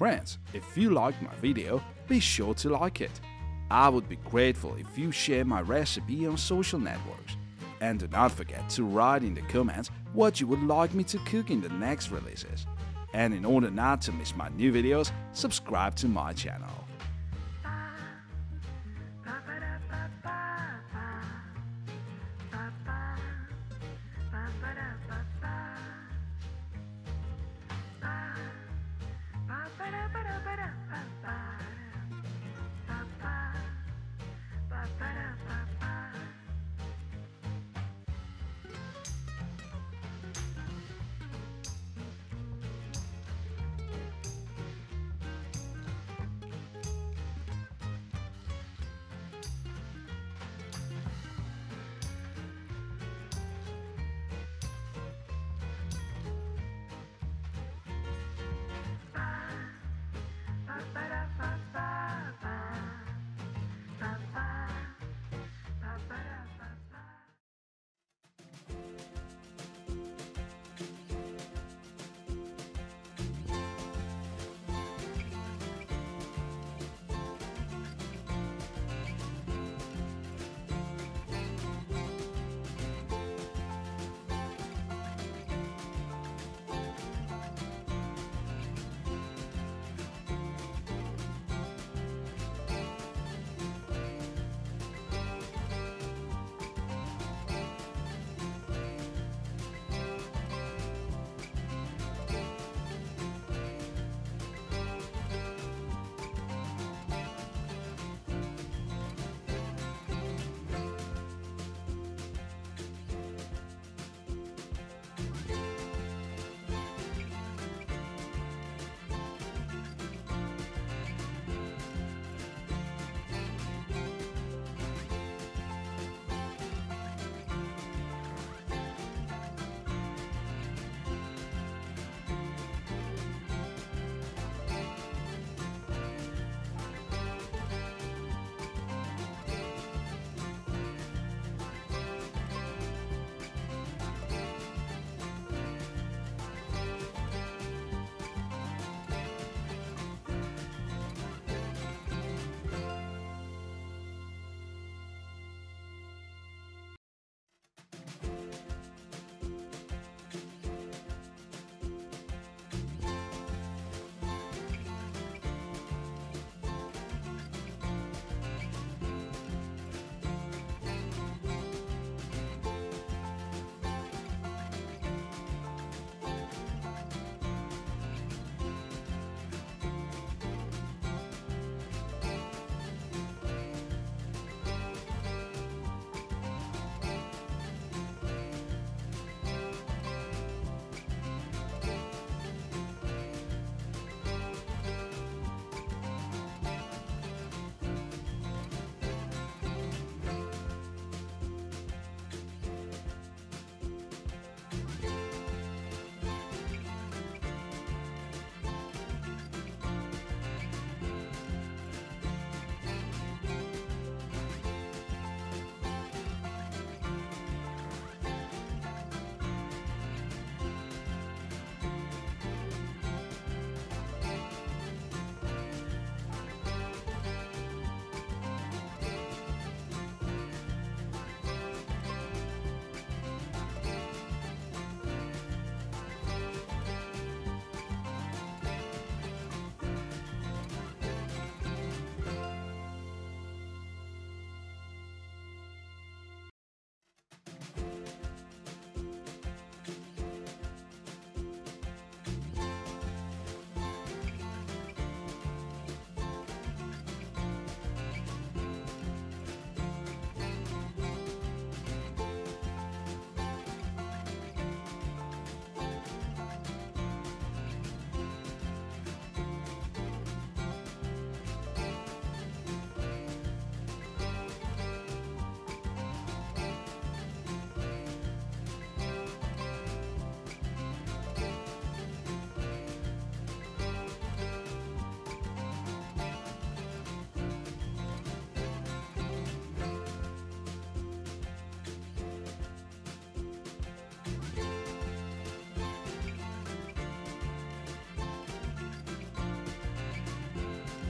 friends. If you liked my video, be sure to like it. I would be grateful if you share my recipe on social networks. And do not forget to write in the comments what you would like me to cook in the next releases. And in order not to miss my new videos, subscribe to my channel.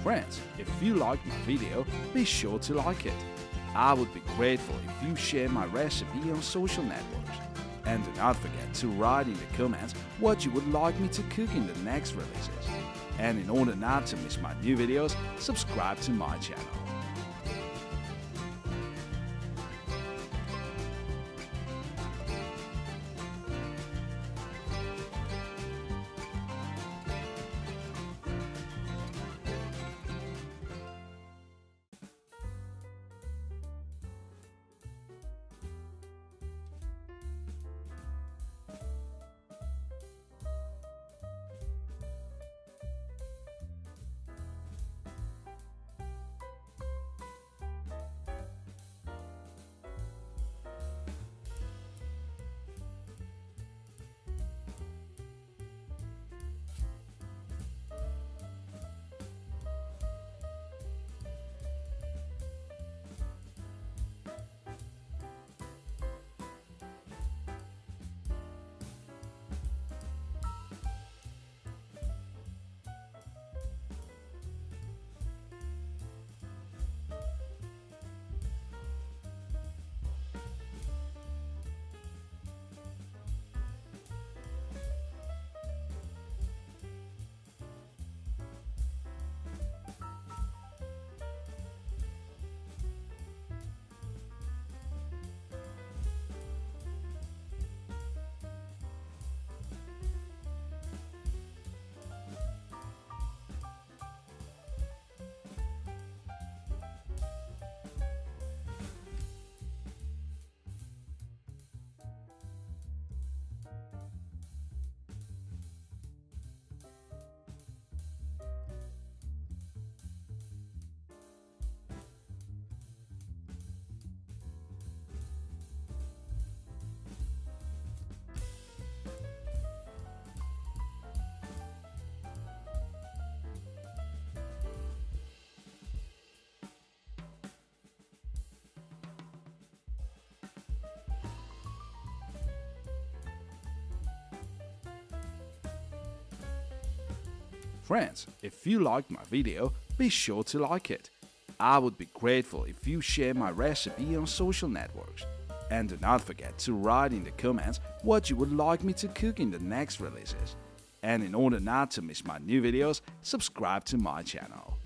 friends. If you like my video, be sure to like it. I would be grateful if you share my recipe on social networks. And do not forget to write in the comments what you would like me to cook in the next releases. And in order not to miss my new videos, subscribe to my channel. Friends, if you liked my video, be sure to like it. I would be grateful if you share my recipe on social networks. And do not forget to write in the comments what you would like me to cook in the next releases. And in order not to miss my new videos, subscribe to my channel.